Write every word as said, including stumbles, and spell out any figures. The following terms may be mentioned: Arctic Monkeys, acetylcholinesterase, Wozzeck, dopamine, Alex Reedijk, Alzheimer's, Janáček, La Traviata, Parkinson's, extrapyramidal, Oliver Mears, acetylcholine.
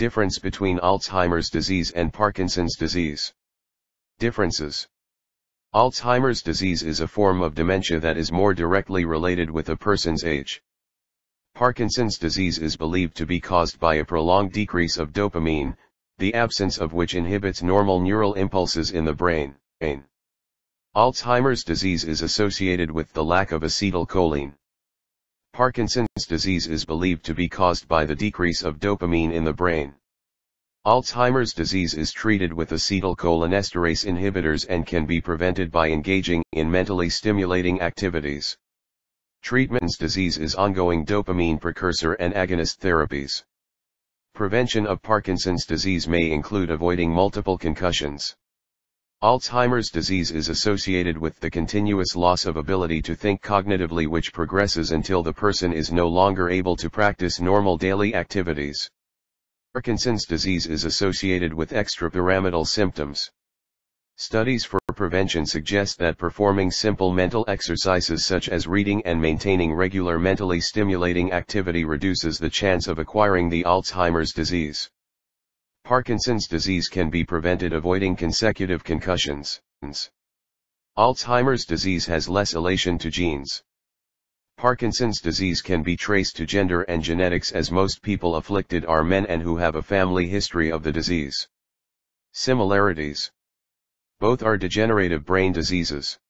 Difference between Alzheimer's disease and Parkinson's disease. Differences. Alzheimer's disease is a form of dementia that is more directly related with a person's age. Parkinson's disease is believed to be caused by a prolonged decrease of dopamine, the absence of which inhibits normal neural impulses in the brain. Alzheimer's disease is associated with the lack of acetylcholine. Parkinson's disease is believed to be caused by the decrease of dopamine in the brain. Alzheimer's disease is treated with acetylcholinesterase inhibitors and can be prevented by engaging in mentally stimulating activities. Treatment's disease is ongoing dopamine precursor and agonist therapies. Prevention of Parkinson's disease may include avoiding multiple concussions. Alzheimer's disease is associated with the continuous loss of ability to think cognitively, which progresses until the person is no longer able to practice normal daily activities. Parkinson's disease is associated with extrapyramidal symptoms. Studies for prevention suggest that performing simple mental exercises such as reading and maintaining regular mentally stimulating activity reduces the chance of acquiring the Alzheimer's disease. Parkinson's disease can be prevented avoiding consecutive concussions. Alzheimer's disease has less relation to genes. Parkinson's disease can be traced to gender and genetics, as most people afflicted are men and who have a family history of the disease. Similarities. Both are degenerative brain diseases.